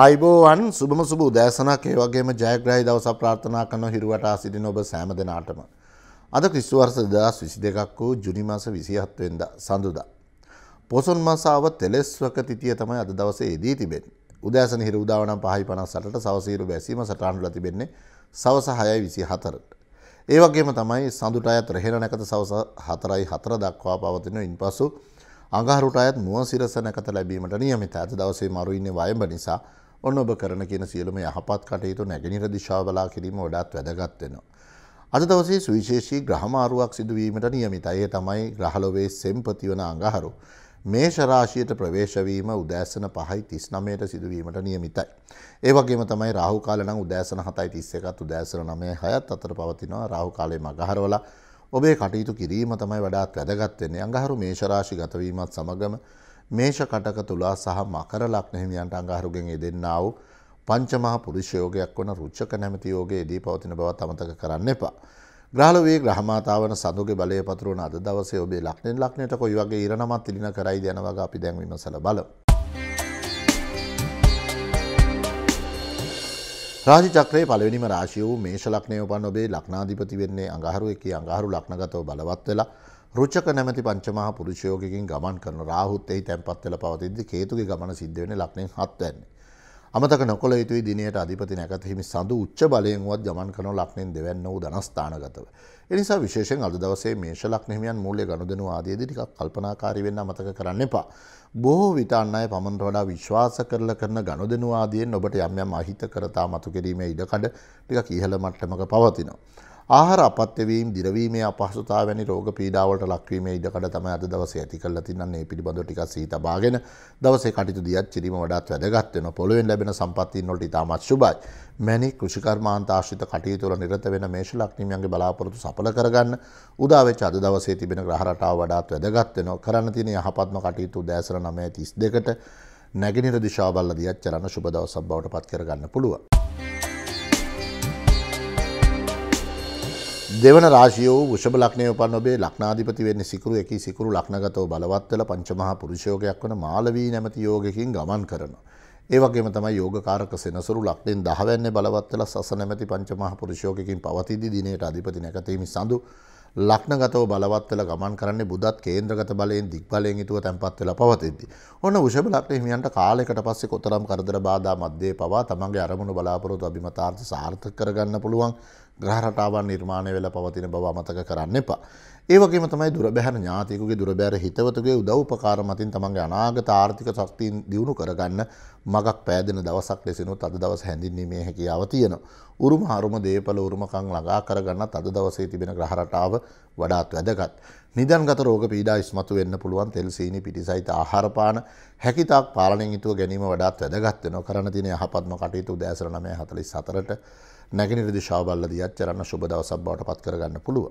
ආයුබෝවන් සුබම සුබ උදෑසනක් ඒ වගේම ජයග්‍රහී දවසක් ප්‍රාර්ථනා කරන හිරුවට ආසිරින ඔබ සෑම දිනාටම අද ක්‍රිස්තු වර්ෂ 2022ක් වූ ජුනි මාස 27 වෙනිදා සඳුදා පොසොන් මාස ආව තෙලස්වක තිතිය තමයි අද දවසේ එදී තිබෙන්නේ උදෑසන හිරු උදාව නම් 5:58ට සවස හිරු බැසීම සටහන් වෙලා තිබෙන්නේ සවස 6:24ට ඒ වගේම තමයි සඳුට අයත් රැහෙන නැකත සවස 4:04 දක්වා පවතින ඉන්පසු අඟහරුට අයත් මුව සිරස නැකත ලැබීමට නියමිත අද දවසේ මරු ඉන්නේ වයඹ නිසා ඔන්න ඔබ කරන කියන සියලුම යහපත් කටයුතු නැගෙනහිර දිශාව බලා කිරීම වඩාත් වැදගත් වෙනවා. අද දවසේ සුවිශේෂී ග්‍රහමාරුවක් සිදු වීමට නියමිතයි. ඒ තමයි ග්‍රහලොවේ සෙම්පති වන අඟහරු. මේෂ රාශියට ප්‍රවේශ වීම උදෑසන 5:39ට සිදු වීමට නියමිතයි. ඒ වගේම තමයි රාහු කාලය නම් උදෑසන 7:31ත් උදෑසන 9:06ත් අතර පවතිනවා. රාහු කාලයේ මඟහරවල ඔබේ කටයුතු කිරීම තමයි වඩාත් වැදගත් වෙන්නේ. අඟහරු මේෂ රාශි ගත වීමත් සමගම මේෂ කටක තුලා සහ මකර ලග්න හිමියන්ට අඟහරුගෙන් එදෙන්නා වූ පංචමහා පුරුෂ යෝගයක් වන රුචක නැමැති යෝගයේදී පවතින බවත් අමතක කරන්න එපා. ග්‍රහලෝවේ ග්‍රහමාතාවන සඳුගේ බලය පතුරවන අද දවසේ ඔබේ ලග්නෙන් ලග්නයට කොයි වගේ ඉරණමක් තිලින කරයිද යන වග අපි දැන් විමසලා බලමු. රාශි චක්‍රයේ පළවෙනිම රාශිය වූ මේෂ ලග්නයේ උපන් ඔබේ ලග්නාධිපති වෙන්නේ අඟහරු එකේ අඟහරු ලග්නගතව බලවත් වෙලා රුචක නැමැති පංචමහා පුරුෂයෝගකින් ගමන් කරන රාහුත් එහි තැන්පත් වෙලා පවතිද්දී කේතුගේ ගමන සිද්ධ වෙන්නේ ලග්නෙන් 7 වෙනි. අමතක නොකළ යුතුයි දිනේට අධිපති නැකත හිමි සඳු උච්ච බලයෙන් වත් ගමන් කරන ලග්නෙන් 2 වෙනි වූ ධනස්ථානගතව. ඒ නිසා විශේෂයෙන් අද දවසේ මේෂ ලග්න හිමියන් මූල්‍ය ගනුදෙනු ආදීදී ටිකක් කල්පනාකාරී වෙන්න අමතක කරන්න එපා. බොහෝ විට අන් අය පමණට වඩා විශ්වාස කරලා කරන ගනුදෙනු ආදීන් ඔබට යම් යම් අහිතකරතා මතු කිරීමේ ඉඩකඩ ටිකක් ඉහළ මට්ටමක පවතිනවා. ආහාර අපත්‍යවීම් දිරවීමේ අපහසුතාව වැනි රෝග පීඩාවලට ලක්වීමේ ඉඩකඩ තමයි අද දවසේ ඇති කරලා තින්නන්නේ. මේ පිළිබඳව ටිකක් සිහිත බාගෙන දවසේ කටයුතු දියත් කිරීම වඩාත් වැදගත් වෙනවා. පොළොවෙන් ලැබෙන සම්පත් වලට ඉතාමත් සුබයි. මැණික් කෘෂිකර්මාන්ත ආශ්‍රිත කටයුතු වල නිරත වෙන මේෂ ලග්නිමියන්ගේ බලාපොරොත්තු සඵල කරගන්න උදා වෙච්ච අද දවසේ තිබෙන ග්‍රහ රටාව වඩාත් වැදගත් වෙනවා. කරන්න තියෙන යහපත්ම කටයුතු උදෑසන 9:32ට නැගෙනහිර දිශාව බලලා දියත් කරන සුබ දවසක් බවට පත් කරගන්න පුළුවන්. දෙවන රාශියෝ වෘෂභ ලග්නයේ උපන් ඔබේ ලග්නාධිපති වෙන්නේ සිකුරු එකී සිකුරු ලග්නගතව බලවත් වෙලා පංචමහා පුරුෂයෝගයක් වන මාලවී නැමැති යෝගකින් ගමන් කරනවා. ඒ වගේම තමයි යෝගකාරක සෙනසුරු ලග්නෙන් 10 වෙනි බලවත් වෙලා සස නැමැති පංචමහා පුරුෂයෝගකින් පවතිද්දී දිනේට අධිපති නැකතීමි සඳු ලග්නගතව බලවත් වෙලා ගමන් කරන්නේ බුදත් කේන්ද්‍රගත බලයෙන් දිග්බලයෙන් ිතුව තැන්පත් වෙලා පවතිද්දී. ඔන්න වෘෂභ ලග්න හිමියන්ට කාලයකට පස්සේ කොතරම් කරදර බාධා මැද්දේ පවා තමන්ගේ අරමුණු බලාපොරොත්තු අභිමතාර්ථ සාර්ථක කරගන්න පුළුවන් ග්‍රහ රටාවන් නිර්මාණය වෙලා පවතින බව අමතක කරන්න එපා. ඒ වගේම තමයි දුරබැහැර ඥාතියෙකුගේ දුරබැහැර හිතවතුගේ උදව් උපකාර මතින් තමන්ගේ අනාගත ආර්ථික ශක්තිය දියුණු කරගන්න මගක් පෑදෙන දවසක් ලෙසිනුත් අද දවස හැඳින්වීමේ හැකියාව තියෙනවා. උරුම හරුම දේපල උරුමකම් ළඟා කරගන්නත් අද දවසේ තිබෙන ග්‍රහ රටාව වඩාත් වැදගත්. නිදන්ගත රෝග පීඩා ඉස්මතු වෙන්න පුළුවන් තෙල් සීනි පිටි සහිත ආහාර පාන හැකිතාක් පාලනයෙන් යුතුව ගැනීම වඩාත් වැදගත් වෙනවා. කරන තියෙන යහපත්ම කටයුතු උදෑසන 9:44ට නැගෙනහිර දිශාව බලලා දියත් කරන සුබ දවසක් බවට පත් කරගන්න පුළුවන්.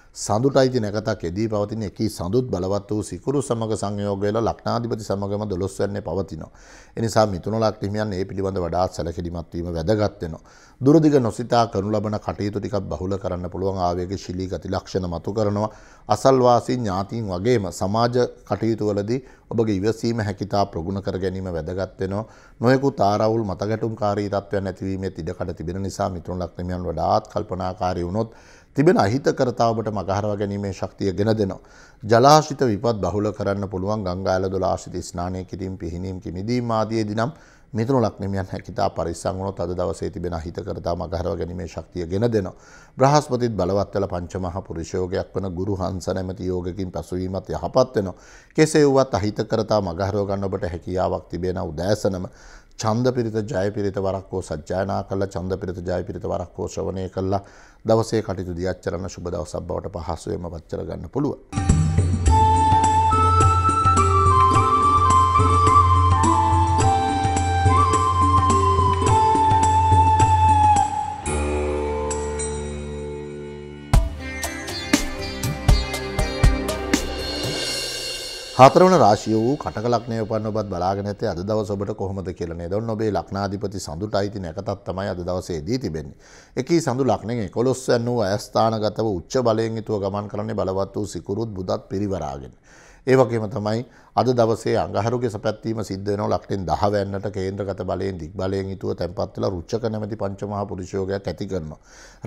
සඳුටයි දින එකක් එදී පවතින එකී සඳුත් බලවත් වූ සිකුරු සමග සංයෝග වෙලා ලග්නාධිපති සමගම 12 වෙනි පවතිනවා. ඒ නිසා මිථුන ලග්න හිමියන් මේ පිළිබඳ වඩාත් සැලකිලිමත් වීම වැදගත් වෙනවා. දුරදිග නොසිතා කරනු ලබන කටයුතු ටිකක් බහුල කරන්න පුළුවන් ආවේගශීලී ගති ලක්ෂණ මතු කරනවා. අසල්වාසී ඥාතීන් වගේම සමාජ කටයුතු වලදී ඔබගේ ඉවසීම හැකියතා ප්‍රගුණ කර ගැනීම වැදගත් වෙනවා. නොයෙකුත් ආරවුල් මතගැටුම්කාරී තත්ත්වයන් ඇතිවීමේ ඉඩකඩ තිබෙන නිසා මිථුන ලග්න හිමියන් වඩාත් කල්පනාකාරී වුණොත් තිබෙන අහිතකරතාව ඔබට මගහරවා ගැනීමේ ශක්තිය ගෙන දෙනවා. ජලාශ්‍රිත විපත් බහුල කරන්න පුළුවන් ගංගා ඇලදොල ආශ්‍රිත ස්නානය කිරීම, පිහිනීම, කිමිදීම ආදීදී නම් මිථුන ලග්න හිමියන් හැකියතා පරිස්සම් වුණොත් අද දවසේ තිබෙන අහිතකරතාව මගහරවා ගැනීමේ ශක්තිය ගෙන දෙනවා. බ්‍රහස්පතිත් බලවත් වෙලා පංචමහා පුරුෂයෝගයක් වන ගුරු හංස නැමැති යෝගකින් පසුවීමත් යහපත් වෙනවා. කෙසේ වුවත් අහිතකරතාව මගහරවා ගන්න ඔබට හැකියාවක් තිබෙන උදෑසනම ඡන්ද පිරිත ජය පිරිත වරක් හෝ සජ්ජායනා කළා ඡන්ද පිරිත ජය පිරිත වරක් හෝ ශ්‍රවණය කළා දවසේ කටයුතු දියත් කරන සුබ දවසක් බවට පහසුවෙන්ම පත් කර ගන්න පුළුවන්. හතරවන රාශිය වූ කටක ලග්නය උපන් ඔබත් බලාගෙන ඇත්තේ අද දවස ඔබට කොහොමද කියලා නේද? ඔන්න ඔබේ ලග්නාධිපති සඳුට අයිති නැකතක් තමයි අද දවසේදී තිබෙන්නේ. එකී සඳු ලග්නයෙන් 11 වෙනි අයස්ථානගතව උච්ච බලයෙන් යුතුව ගමන් කරන්නේ බලවත් වූ සිකුරුත් බුදත් පිරිවරාගෙන. ඒ වගේම තමයි අද දවසේ අඟහරුගේ සැපැත්වීම සිද්ධ වෙනවා ලග්නෙන් 10 වෙනිට කේන්ද්‍රගත බලයෙන් දිග් බලයෙන් යුතුව තැන්පත් වෙලා රුචක නැමැති පංචමහා පුරුෂයෝගයක් ඇති කරනවා.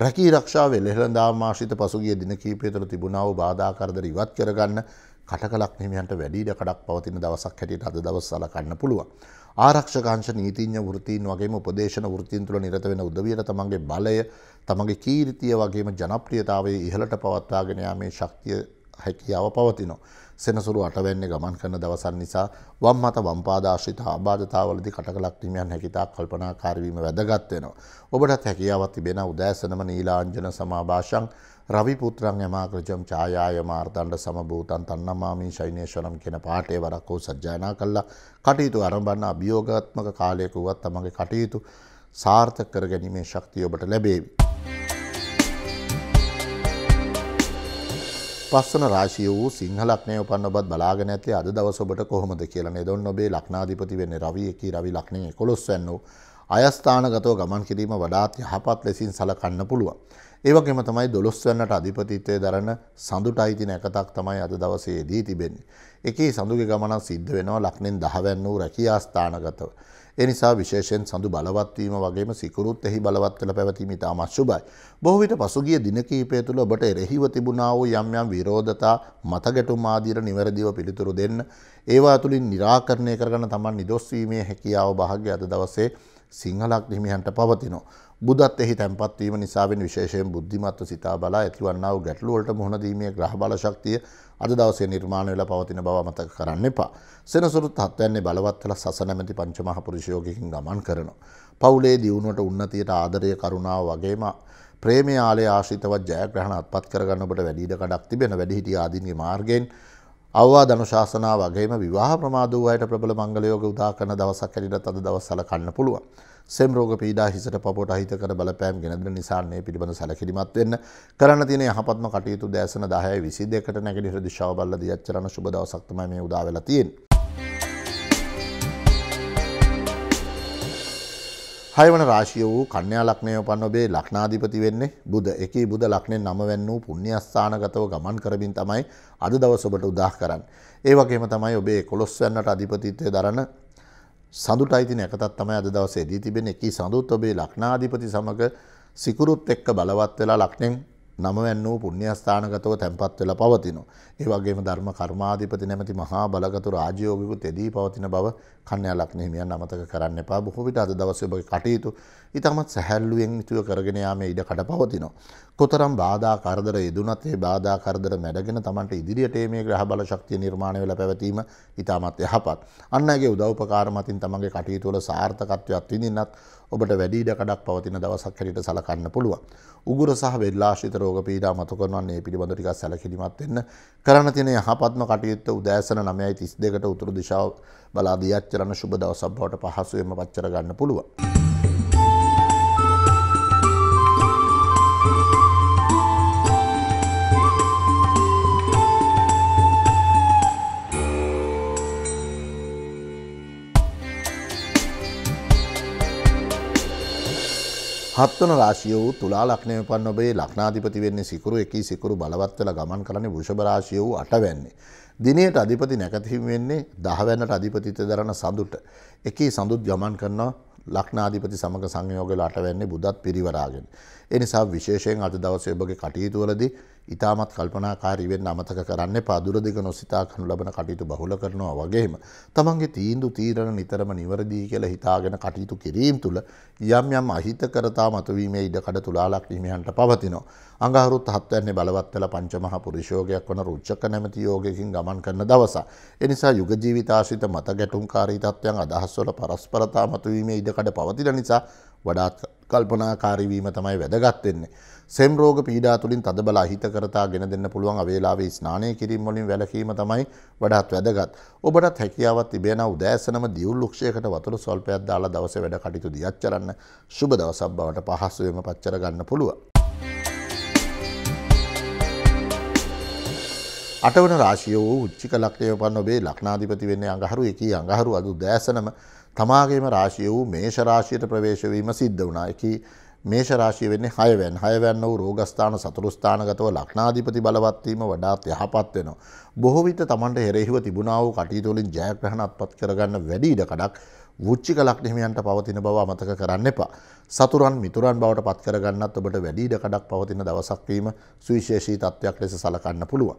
රැකී ආරක්ෂාව වෙළෙඳාම් ආශ්‍රිත පසුගිය දින කිහිපය තුළ තිබුණා වූ බාධා කරදර ඉවත් කරගන්න කටක ලග්නහිමියන්ට වැඩි ඉඩකඩක් පවතින දවසක් හැටියට අද දවස සලකන්න පුළුවන්. ආරක්ෂක අංශ නීතිඥ වෘත්තීන් වගේම උපදේශන වෘත්තීන් තුළ නිරත වෙන උදවියට තමන්ගේ බලය, තමන්ගේ කීර්තිය වගේම ජනප්‍රියතාවයේ ඉහළට පවත්වාගෙන යාමේ ශක්තිය හැකියාව පවතිනවා. සෙනසුරු 8 වෙනිදා ගමන් කරන දවසන් නිසා වම් මත වම් පාද ආශ්‍රිත ආබාධතාවලදී කටක ලග්නහිමියන් හැකියතා කල්පනාකාරී වීම වැදගත් වෙනවා. ඔබටත් හැකියාවක් තිබෙන උදෑසනම නීලාංජන සමාභාෂං රවිපුත්‍රං යමාග්‍රජම් ඡායාය මාර්දණ්ඩ සමභූතං තන්නමාමී ශෛනේශ්වරම් කියන පාඨය වරක් හෝ සජ්ජායනා කළා කටයුතු ආරම්භන අභියෝගාත්මක කාලයක වුවත් තමගේ කටයුතු සාර්ථක කර ගැනීමේ ශක්තිය ඔබට ලැබේවි. පස්වන රාශිය වූ සිංහ ලග්නය උපන් ඔබත් බලාගෙන ඇත්තේ අද දවස ඔබට කොහොමද කියලා නේද? ඔන්න ඔබේ ලග්නාධිපති වෙන්නේ රවි. එකී රවි ලග්නයේ 11 වෙනි අයස්ථානගතව ගමන් කිරීම වඩාත් යහපත් ලෙසින් සලකන්න පුළුවන්. ඒ වගේම තමයි 12 වෙනිට අධිපතිත්වයේ දරන සඳුට අයිති නැකතක් තමයි අද දවසේදී තිබෙන්නේ. එකී සඳුගේ ගමනක් සිද්ධ වෙනවා ලග්නෙන් 10 වෙනි වූ රැකියා ස්ථානගතව. ඒ නිසා විශේෂයෙන් සඳු බලවත් වීම වගේම සිකුරුත් එහි බලවත් වෙලා පැවතීම ඉතාම අශුභයි. බොහෝ විට පසුගිය දින කිහිපය තුළ ඔබට එරෙහිව තිබුණා වූ යම් විරෝධතා, මතගැටුම් ආදීට නිවැරදිව පිළිතුරු දෙන්න, ඒවා තුළින් निराකරණය කරගන්න තමන් නිදොස් වීමේ හැකියාව භාග්‍ය අද දවසේ සිංහ ලග්න හිමියන්ට පවතිනවා. බුදත් එහි තැන්පත් වීම නිසා වෙන විශේෂයෙන් බුද්ධිමත්ව සිතා බලා ඇතිවන්නා වූ ගැටලු වලට මුහුණ දීමේ ග්‍රහ බල ශක්තිය අද දවසේ නිර්මාණය වෙලා පවතින බව අමතක කරන්න එපා. සෙනසුරුත් 7 වෙනිදා බලවත් වෙලා සස නැමැති පංචමහා පුරුෂයෝගයෙන් ගමන් කරනවා. පවුලේ දියුණුවට උන්නතියට ආදරය කරුණාව වගේම ප්‍රේමයේ ආලය ආශ්‍රිතවත් ජයග්‍රහණ අත්පත් කරගන්න ඔබට වැඩි ඉඩ කඩක් තිබෙන වැඩිහිටිය ආදීන්ගේ මාර්ගයෙන් අවවාද අනුශාසනා වගේම විවාහ ප්‍රමාද වූ අයට ප්‍රබල මංගල යෝග උදා කරන දවසක් ඇරෙද්දී අද දවස් සලකන්න පුළුවන්. සෙම් රෝග පීඩා හිසට පපුවට අහිතකර බලපෑම් ගෙන දෙන නිසා මේ පිළිබඳ සැලකිලිමත් වෙන්න. කරන්න තියෙන යහපත්ම කටයුතු දැසන 10:22ට නැගෙනහිර දිශාව බලලා දියච්චරන සුබ දවසක් තමයි මේ උදා වෙලා තියෙන්නේ. 6 වෙනි රාශිය වූ කන්‍යා ලග්නය උපන් ඔබේ ලග්නාධිපති වෙන්නේ බුධ. එකී බුධ ලග්නෙන් 9 වෙනි වූ පුණ්‍යස්ථානගතව ගමන් කරමින් තමයි අද දවස ඔබට උදා කරන්නේ. ඒ වගේම තමයි ඔබේ 11 වෙනිට අධිපතිත්වයේ දරන සඳුට අයිති නැකතක් තමයි අද දවසේදී තිබෙන්නේ. එකී සඳුත් ඔබේ ලග්නාධිපති සමග සිකුරුත් එක්ක බලවත් වෙලා ලග්නෙන් 9 වෙනි වූ පුණ්‍යස්ථානගතව තැන්පත් වෙලා පවතිනවා. ඒ වගේම ධර්ම කර්මාධිපති නැමැති මහා බලගතු රාජයෝගිකුත් එදී පවතින බව කන්‍යා ලග්න හිමියන් අමතක කරන්න එපා. බොහෝ විට අද දවසේ ඔබගේ කටයුතු ඉතාමත් සැහැල්ලුවෙන් යුතුව කරගෙන යාමේ ඉඩ කඩ පවතිනවා. කොතරම් බාධා කරදර යෙදුනත් ඒ බාධා කරදර මැඩගෙන Tamanට ඉදිරියට මේ ග්‍රහ බල ශක්තිය නිර්මාණය වෙලා පැවතීම ඉතාමත් යහපත්. අන් අයගේ උදව් උපකාර මතින් Tamanගේ කටයුතු වල සාර්ථකත්වයක් විඳින්නත් ඔබට වැඩි ඉඩ කඩක් පවතින දවසක් හැටියට සලකන්න පුළුවන්. උගුර සහ වෙල්ලාශ්‍රිත රෝග පීඩා මතු කරනවා. මේ පිළිබඳව ටිකක් සැලකිලිමත් වෙන්න. කරන්න තියෙන යහපත්ම කටයුත්ත උදෑසන 9:32ට උතුරු දිශාව බලා දියත් කරන සුබ දවසක් බවට පහසුවෙන්ම පච්චර ගන්න පුළුවන්. 7 වෙනි රාශිය වූ තුලා ලග්නය උපන් ඔබේ ලග්නාධිපති වෙන්නේ සිකුරු. එකී සිකුරු බලවත් වෙලා ගමන් කරන්නේ වෘෂභ රාශිය වූ 8 වෙනි. දිනේට අධිපති නැකත හිමි වෙන්නේ 10 වෙනිට අධිපතිත්වයේ දරන සඳුට. එකී සඳුත් ගමන් කරනවා ලග්නාධිපති සමග සංයෝග වල 8 වෙනි බුදත් පිරිවරාගෙන. ඒ නිසා විශේෂයෙන් අද දවසේ ඔබගේ කටයුතු වලදී ඉතාමත් කල්පනාකාරී වෙන්න අමතක කරන්න එපා. දුර දිග නොසිතා කරනු ලබන කටයුතු බහුල කරනවා වගේම තමන්ගේ තීන්දුව තීරණ නිතරම නිවැරදි කියලා හිතාගෙන කටයුතු කිරීම තුළ යම් අහිතකරතා මතුවීමේ ඉඩකඩ තුලා ලග්න හිමියන්ට පවතිනවා. අඟහරුත් 7 වෙනි බලවත් වෙලා පංචමහා පුරුෂයෝගයක් වන රුචක නැමැති යෝගයෙන් ගමන් කරන දවස. ඒ නිසා යුග ජීවිත ආශ්‍රිත මත ගැටුම්කාරී තත්ත්වයන් අදහස්වල පරස්පරතා මතුවීමේ ඉඩකඩ පවතින නිසා වඩාත් කල්පනාකාරී වීම තමයි වැදගත් වෙන්නේ. සෙම් රෝග පීඩා තුලින් තදබල අහිතකරතා ගෙන දෙන්න පුළුවන් අවේලාවේ ස්නානය කිරීම වලින් වැළකීම තමයි වඩාත් වැදගත්. ඔබටත් හැකියාවක් තිබෙනා උදෑසනම දියුණු වෘක්ෂයකට වතුර සල්පයක් දාලා දවසේ වැඩ කටයුතු දියත් කරන්න සුබ දවසක් බවට පහසුවෙන්ම පච්චර ගන්න පුළුවන්. 8 වන රාශිය වූ උච්චික ලග්නයේ උපන් ඔබේ ලග්නාධිපති වෙන්නේ අඟහරු 1. අඟහරු අද උදෑසනම තමාගේම රාශිය වූ මේෂ රාශියට ප්‍රවේශ වීම සිද්ධ වුණා. ඒකී මේෂ රාශිය වෙන්නේ 6 වෙනි. 6 වෙනි වූ රෝගස්ථාන සතුරු ස්ථානගතව ලග්නාධිපති බලවත් වීම වඩාත් යහපත් වෙනවා. බොහෝ විට තමන්ට හිරෙහිව තිබුණා වූ කටයුතු වලින් ජයග්‍රහණත්පත් කරගන්න වැඩි ඉඩ කඩක් වෘච්චික ලග්න හිමියන්ට පවතින බව අමතක කරන්න එපා. සතුරන් මිතුරන් බවට පත් කරගන්නත් ඔබට වැඩි ඉඩ කඩක් පවතින දවසක් වීම සුවිශේෂී තත්ත්වයක් ලෙස සලකන්න පුළුවන්.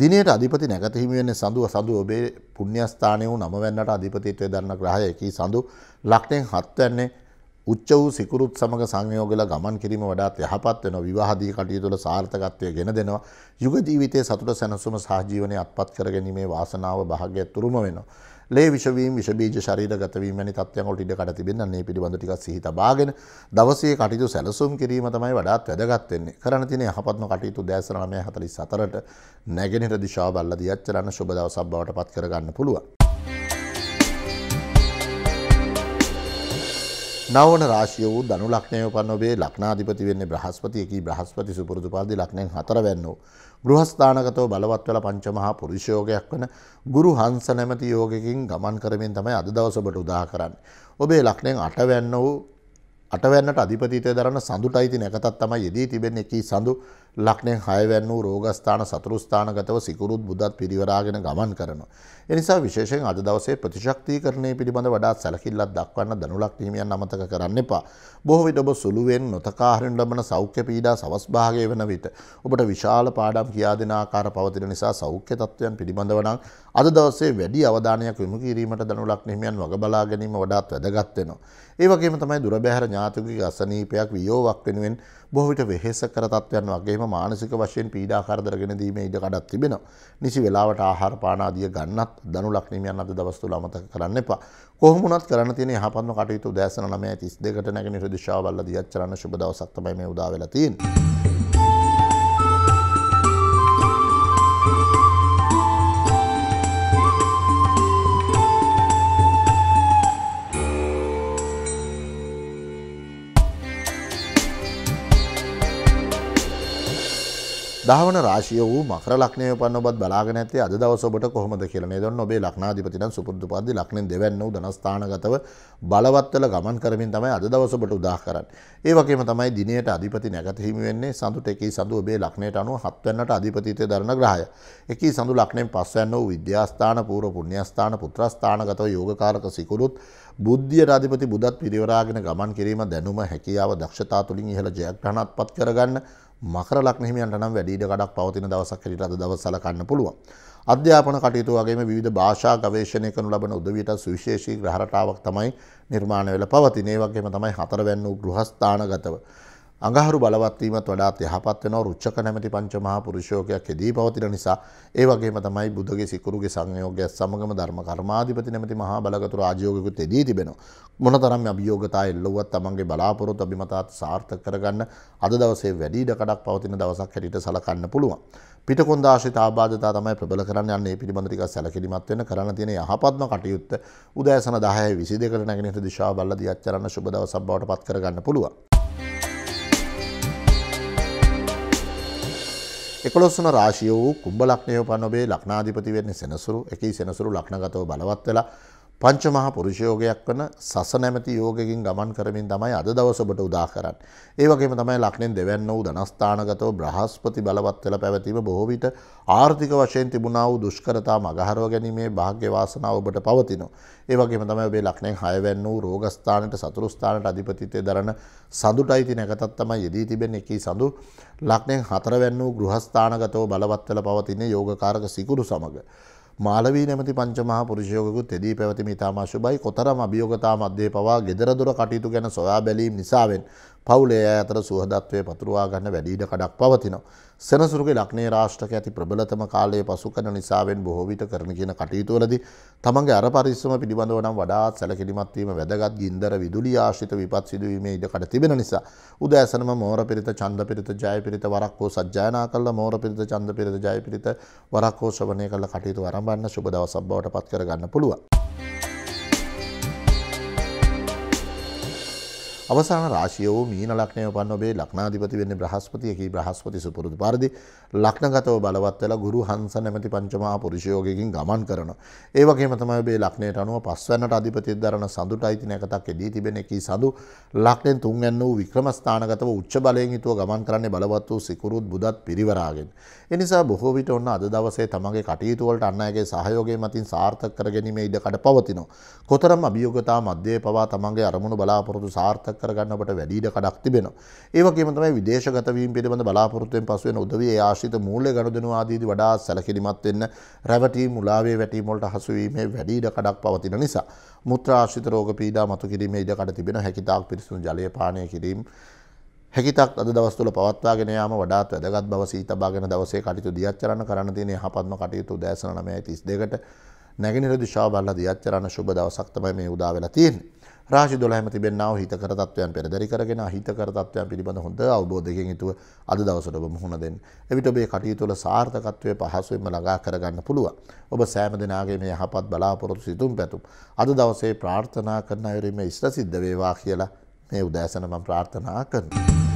දිනේට අධිපති නැගත හිමි වෙන්නේ සඳු ඔබේ පුණ්‍යස්ථානයේ වූ 9 වෙනිදාට අධිපතිත්වයේ දරන ග්‍රහය ඒකී සඳු ලග්නෙන් 7 වෙනි උච්ච වූ සිකුරුත් සමග සංයෝගල ගමන් කිරීම වඩාත් යහපත් වෙනවා. විවාහදී කටයුතු වල සාර්ථකත්වය ගෙන දෙනවා. යුග ජීවිතයේ සතුට සැනසුම සහ ජීවනයේ අත්පත් කරගැනීමේ වාසනාව භාග්‍යය තුරුම වෙනවා. ලේ විෂවීම විෂබීජ ශරීරගත වීම වැනි තත්ත්වයන් වලට ඉඩ කඩ තිබෙනවා. මේ පිළිබඳ ටිකක් සිහි තබාගෙන දවසේ කටයුතු සැලසුම් කිරීම තමයි වඩාත් වැදගත් වෙන්නේ. කරන තියෙන යහපත්ම කටයුතු 19:44ට නැගෙනහිර දිශාව බල්ලා දියච්චරන සුබ දවසක් බවට පත් කරගන්න පුළුවන්. නවන රාශිය වූ ධනු ලග්නයේ උපන් ඔබේ ලග්නාධිපති වෙන්නේ බ්‍රහස්පති. ඒකී බ්‍රහස්පති සුපුරුදු පරිදි ලග්නෙන් 4 වෙනි. ගෘහස්ථානගතව බලවත් වෙලා පංචමහා පුරුෂ යෝගයක් වෙන ගුරු හංස නැමැති යෝගයකින් ගමන් කරමින් තමයි අද දවස ඔබට උදා කරන්නේ. ඔබේ ලග්නෙන් 8 වෙනි වූ 8 වෙනිදාට අධිපතිත්වය දරන සඳුටයි තියෙන එකතත් තමයි යෙදී තිබෙන්නේ. ඒකී සඳු ලග්නෙන් 6 වෙනි වූ රෝගස්ථාන සතුරු ස්ථානගතව සිකුරුත් බුදත් පිරිවරාගෙන ගමන් කරනවා. ඒ නිසා විශේෂයෙන් අද දවසේ ප්‍රතිශක්තිකරණය පිළිබඳ වඩාත් සැලකිල්ලක් දක්වන්න ධනු ලග්න හිමියන් අමතක කරන්න එපා. බොහෝ විට ඔබ සුළුවෙන් නොතකා හරින ලබන සෞඛ්‍ය පීඩා සවස් භාගයේ වෙන විට ඔබට විශාල පාඩම් කියා දෙන ආකාර පවතින නිසා සෞඛ්‍ය තත්ත්වයන් පිළිබඳව නම් අද දවසේ වැඩි අවධානයක් යොමු කිරීමට ධනු ලග්න හිමියන් වග බලා ගැනීම වඩාත් වැදගත් වෙනවා. ඒ වගේම තමයි දුරබැහැර ඥාතිකගේ අසනීපයක් වියෝවක් වෙනුවෙන් බොහෝ විට වෙහෙස කර තත්ත්වයන් වගේම මානසික වශයෙන් පීඩා කරදර ගෙන දීමේ ඉඩ කඩක් තිබෙනවා. නිසි වේලාවට ආහාර පාන ආදිය ගන්නත් ධනු ලග්න හිමියන් අද දවස් තුල අමතක කරන්න එපා. කොහොම වුණත් කරන්න තියෙන යහපත්ම කටයුතු උදෑසන 9:32ට නැගෙනහිර දිශාව බල්ලා දියච්චරන සුබ දවසක් තමයි මේ උදා වෙලා තියෙන්නේ. දහවන රාශිය වූ මකර ලග්නයේ උපන් ඔබත් බලාගෙන ඇත්තේ අද දවස ඔබට කොහොමද කියලා නේද? ඔන්න ඔබේ ලග්නාධිපති නම් සුපුරුදු පරිදි ලග්නෙන් 2 වෙනි වූ ධනස්ථානගතව බලවත් වෙලා ගමන් කරමින් තමයි අද දවස ඔබට උදා කරන්නේ. ඒ වගේම තමයි දිනේට අධිපති නැගත හිමි වෙන්නේ සඳුට. ඒකී සඳු ඔබේ ලග්නයට අනුව 7 වෙනිදාට අධිපතිත්වයේ දරන ග්‍රහය. ඒකී සඳු ලග්නෙන් 5 වෙනි වූ විද්‍යාස්ථාන, පූර්ව පුණ්‍යස්ථාන, පුත්‍රස්ථානගතව යෝගකාරක සිකුරුත් බුද්ධියට අධිපති බුදත් පිරිවරාගෙන ගමන් කිරීම දැනුම, හැකියාව, දක්ෂතා තුලින් ඉහළ ජයග්‍රහණත්පත් කරගන්න මකර ලග්න හිමියන්ට නම් වැඩි ඉඩ කඩක් පවතින දවසක් හැටියට අද දවස් සලකන්න පුළුවන්. අධ්‍යාපන කටයුතු වගේම විවිධ භාෂා ගවේෂණය කරනු ලබන උදවියට සුවිශේෂී ග්‍රහ රටාවක් තමයි නිර්මාණය වෙලා පවතින. ඒ වගේම තමයි 4 වෙනි වූ ගෘහස්ථානගතව අඟහරු බලවත් වීමත් වඩාත් යහපත් වෙනවා. රුචක නැමැති පංචමහා පුරුෂයෝගයක් එදී පවතින නිසා ඒ වගේම තමයි බුධගේ සිකුරුගේ සංයෝගය සමගම ධර්ම කර්මාධිපති නැමැති මහා බලගතුරු ආජයෝගිකුත් එදී තිබෙනවා. මොනතරම් අභියෝගතා එල්ලුවත් තමන්ගේ බලාපොරොත්තු අභිමතාත් සාර්ථක කරගන්න අද දවසේ වැඩි ඉඩ කඩක් පවතින දවසක් හැටියට සලකන්න පුළුවන්. පිටකොන්ද ආශ්‍රිත ආබාධතා තමයි ප්‍රබල කරන්න යන්නේ. මේ පිළිබඳ ටිකක් සැලකිලිමත් වෙන්න කරන්න තියෙන යහපත්ම කටයුත්ත උදෑසන 10:22ට නැගෙනහිර දිශාව බල්ලා දියච්චරන සුබ දවසක් බවට පත් කරගන්න පුළුවන්. 11 වන රාශිය වූ කුම්භ ලග්නයේ උපන් ඔබේ ලග්නාධිපති වෙන්නේ සෙනසුරු. ඒකී සෙනසුරු ලග්නගතව බලවත් වෙලා පංචමහා පුරුෂ යෝගයක් වන සස නැමැති යෝගයකින් ගමන් කරමින් තමයි අද දවස ඔබට උදා කරන්නේ. ඒ වගේම තමයි ලග්නෙන් 2 වෙනි වූ ධනස්ථානගතව බ්‍රහස්පති බලවත් වෙලා පැවතීම බොහෝ විට ආර්ථික වශයෙන් තිබුණා වූ දුෂ්කරතා මගහරව ගැනීමේ භාග්‍ය වාසනාව ඔබට පවතිනවා. ඒ වගේම තමයි ඔබේ ලග්නෙන් 6 වෙනි වූ රෝගස්ථානට සතුරු ස්ථානට අධිපතිත්වයේ දරන සඳුටයි තියෙන එකතත් තමයි යෙදී තිබෙන්නේ. ඒකී සඳු ලග්නෙන් 4 වෙනි වූ ගෘහස්ථානගතව බලවත් වෙලා පවතින යෝගකාරක සිකුරු සමග මාලවී නැමැති පංචමහා පුරුෂයෝගකුත් එදී පැවතීම ඉතාම අශුභයි. කොතරම් අභියෝගතා මැද්දේ පවා ගෙදර දොර කටයුතු ගැන සොයා බැලීම නිසාවෙන් පවුලේ අය අතර සුහදත්වය පතුරවා ගන්න වැඩි ඉඩ කඩක් පවතිනවා. සෙනසුරුගේ ලග්නයේ රාශියක ඇති ප්‍රබලතම කාලයේ පසු කරන නිසාවෙන් බොහෝ විට කරන කියන කටයුතු වලදී තමන්ගේ අර පරිස්සම පිළිබඳව නම් වඩාත් සැලකිලිමත් වීම වැදගත්. ගින්දර විදුලි ආශ්‍රිත විපත් සිදුවීමේ ඉඩ කඩ තිබෙන නිසා උදෑසනම මෝර පිරිත, ඡන්ද පිරිත, ජය පිරිත වරක් හෝ සජ්ජායනා කළා මෝර පිරිත, ඡන්ද පිරිත, ජය පිරිත වරක් හෝ ශ්‍රවණය කළ කටයුතු ආරම්භන්න සුබ දවසක් බවට පත් කරගන්න පුළුවන්. අවසාන රාශියෝ මීන ලග්නය උපන් ඔබේ ලග්නාධිපති වෙන්නේ බ්‍රහස්පති. ඒකී බ්‍රහස්පති සුපුරුදු පරිදි ලග්නගතව බලවත් වෙලා ගුරු හංස නැමැති පංචමහා පුරුෂයෝගයෙන් ගමන් කරනවා. ඒ වගේම තමයි ඔබේ ලග්නයට අනුව පස්වැන්නට අධිපතිය දරන සඳුටයි තින එකක් එදී තිබෙන එකී සඳු ලග්නෙන් තුන්වැන්න වූ වික්‍රම ස්ථානගතව උච්ච බලයෙන් හිටව ගමන් කරන්නේ බලවත් වූ සිකුරුත් බුදත් පිරිවරාගෙන. ඒ නිසා බොහෝ විට ඔන්න අද දවසේ තමගේ කටයුතු වලට අන් අයගේ සහයෝගය මතින් සාර්ථක කරගැනීමේ ඉඩකඩ පවතිනවා. කොතරම් අභියෝගතා මැද්දේ පවා තමන්ගේ අරමුණු බලාපොරොත්තු සාර්ථක කරගන්න ඔබට වැඩි ඉඩ කඩක් තිබෙනවා. ඒ වගේම තමයි විදේශගත වීම පිළිබඳ බලාපොරොත්තුෙන් පසු වෙන උදවිය ඒ ආශ්‍රිත මූල්‍ය ගනුදෙනු ආදීදී වඩා සැලකිලිමත් වෙන්න රැවටීම් මුලාවේ වැටීම් වලට හසු වීමේ වැඩි ඉඩ කඩක් පවතින නිසා මුත්‍රා ආශ්‍රිත රෝග පීඩා මතු කිරීමේ ඉඩ කඩ තිබෙනවා. හැකිතාක් පිරිසුදු ජලය පානය කිරීම හැකිතාක් අද දවස් තුළ පවත්වාගෙන යාම වඩාත් වැදගත් බව සීතබාගෙන දවසේ කටයුතු දියත්චරණ කරන්න තියෙන යහපත්ම කටයුතු උදෑසන 9:32ට නැගෙනහිර දිශාව බලලා දියත්චරණ සුබ දවසක් තමයි මේ උදා වෙලා තියෙන්නේ. රාශි 12ම තිබෙනා වූ හිතකර තත්වයන් පෙරදරි කරගෙන අහිතකර තත්වයන් පිළිබඳ හොඳ අවබෝධයකින් යුතුව අද දවසට ඔබ මුහුණ දෙන්න. එවිට ඔබේ කටයුතු වල සාර්ථකත්වය පහසුවෙන්ම ළඟා කරගන්න පුළුවන්. ඔබ සෑම දිනාගේ මේ යහපත් බලාපොරොත්තු සිතුම් පැතුම් අද දවසේ ප්‍රාර්ථනා කරන අයුරින් මේ ඉෂ්ට සිද්ධ වේවා කියලා මේ උදෑසන මම ප්‍රාර්ථනා කරනවා.